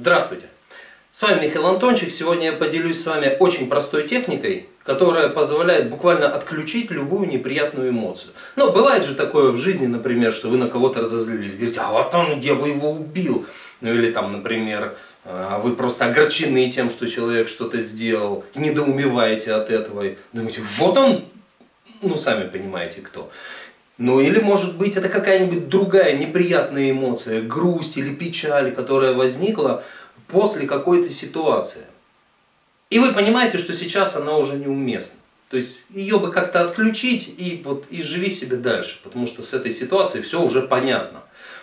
Здравствуйте! С вами Михаил Антончик. Сегодня я поделюсь с вами очень простой техникой, которая позволяет буквально отключить любую неприятную эмоцию. Но бывает же такое в жизни, например, что вы на кого-то разозлились, говорите, а вот он, я бы его убил. Ну или там, например, вы просто огорчены тем, что человек что-то сделал, недоумеваете от этого, и думаете, вот он, ну сами понимаете кто. Ну или может быть это какая-нибудь другая неприятная эмоция, грусть или печаль, которая возникла после какой-то ситуации. И вы понимаете, что сейчас она уже неуместна. То есть ее бы как-то отключить и живи себе дальше, потому что с этой ситуацией все уже понятно.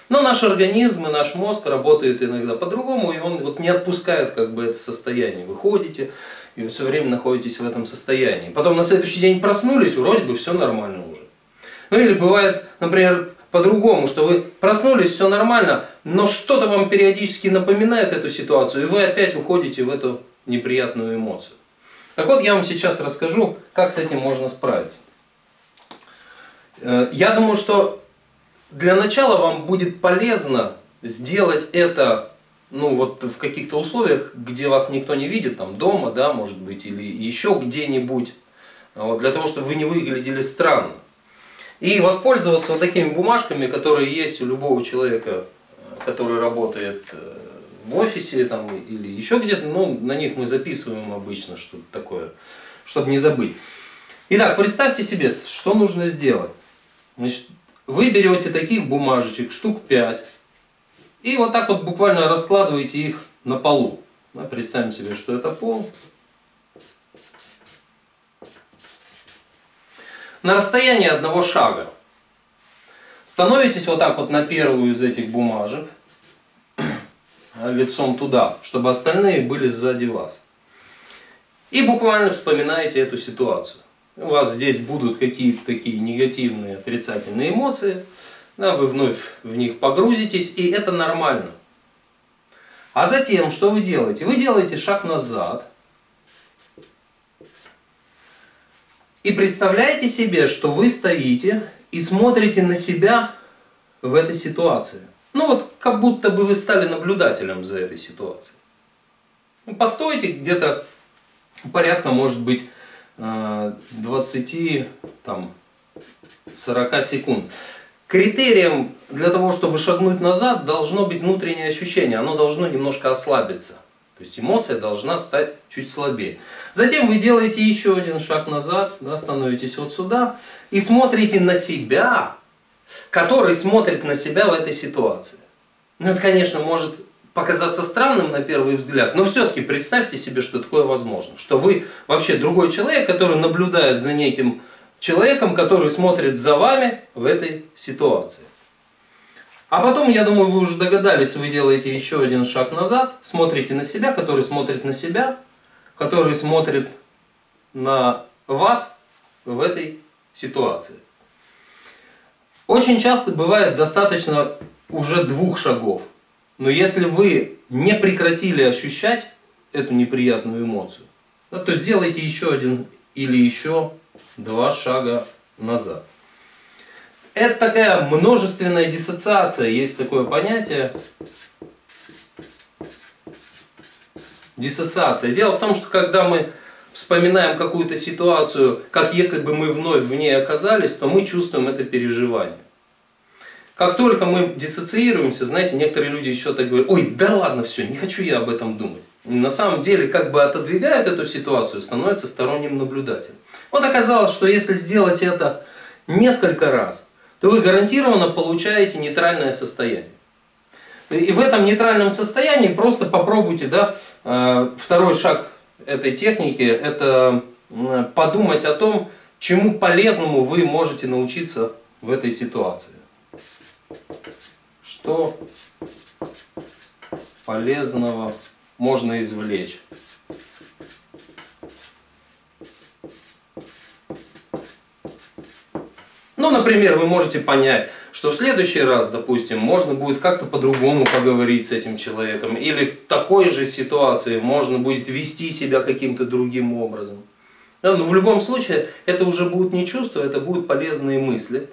Но наш организм и наш мозг работают иногда по-другому, и он не отпускает это состояние. Вы ходите и вы все время находитесь в этом состоянии. Потом на следующий день проснулись, вроде бы все нормально уже. Ну или бывает, например, по-другому, что вы проснулись, все нормально, но что-то вам периодически напоминает эту ситуацию, и вы опять уходите в эту неприятную эмоцию. Так вот, я вам сейчас расскажу, как с этим можно справиться. Я думаю, что для начала вам будет полезно сделать это в каких-то условиях, где вас никто не видит, там дома, да, может быть, или еще где-нибудь, для того, чтобы вы не выглядели странно. И воспользоваться вот такими бумажками, которые есть у любого человека, который работает в офисе там, или еще где-то. Ну, на них мы записываем обычно что-то такое, чтобы не забыть. Итак, представьте себе, что нужно сделать. Значит, вы берете таких бумажечек, штук 5, и вот так вот буквально раскладываете их на полу. Представим себе, что это пол. На расстоянии одного шага. Становитесь вот так вот на первую из этих бумажек, лицом туда, чтобы остальные были сзади вас. И буквально вспоминаете эту ситуацию. У вас здесь будут какие-то такие негативные, отрицательные эмоции. Да, вы вновь в них погрузитесь, и это нормально. А затем, что вы делаете? Вы делаете шаг назад. И представляете себе, что вы стоите и смотрите на себя в этой ситуации. Ну вот, как будто бы вы стали наблюдателем за этой ситуацией. Постойте где-то порядка, может быть, 20-40 секунд. Критерием для того, чтобы шагнуть назад, должно быть внутреннее ощущение. Оно должно немножко ослабиться. То есть эмоция должна стать чуть слабее. Затем вы делаете еще один шаг назад, да, становитесь вот сюда и смотрите на себя, который смотрит на себя в этой ситуации. Ну это, конечно, может показаться странным на первый взгляд, но все-таки представьте себе, что такое возможно. Что вы вообще другой человек, который наблюдает за неким человеком, который смотрит за вами в этой ситуации. А потом, я думаю, вы уже догадались, вы делаете еще один шаг назад, смотрите на себя, который смотрит на себя, который смотрит на вас в этой ситуации. Очень часто бывает достаточно уже 2 шагов, но если вы не прекратили ощущать эту неприятную эмоцию, то сделайте еще один или еще 2 шага назад. Это такая множественная диссоциация, есть такое понятие. Диссоциация. Дело в том, что когда мы вспоминаем какую-то ситуацию, как если бы мы вновь в ней оказались, то мы чувствуем это переживание. Как только мы диссоциируемся, знаете, некоторые люди еще так говорят, ой, да ладно, все, не хочу я об этом думать. На самом деле, как бы отодвигают эту ситуацию, становится сторонним наблюдателем. Вот оказалось, что если сделать это несколько раз, то вы гарантированно получаете нейтральное состояние. И в этом нейтральном состоянии просто попробуйте, да, второй шаг этой техники, это подумать о том, чему полезному вы можете научиться в этой ситуации. Что полезного можно извлечь. Ну, например, вы можете понять, что в следующий раз, допустим, можно будет как-то по-другому поговорить с этим человеком. Или в такой же ситуации можно будет вести себя каким-то другим образом. Но в любом случае, это уже будут не чувства, это будут полезные мысли.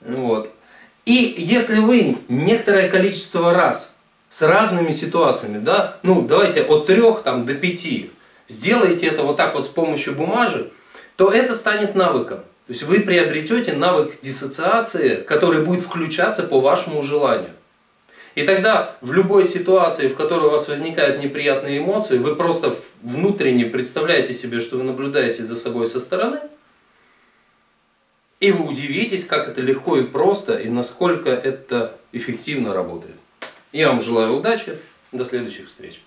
Вот. И если вы некоторое количество раз с разными ситуациями, да, ну давайте от 3 там, до 5, сделайте это вот так вот с помощью бумажи, то это станет навыком. То есть вы приобретете навык диссоциации, который будет включаться по вашему желанию. И тогда в любой ситуации, в которой у вас возникают неприятные эмоции, вы просто внутренне представляете себе, что вы наблюдаете за собой со стороны, и вы удивитесь, как это легко и просто, и насколько это эффективно работает. Я вам желаю удачи, до следующих встреч.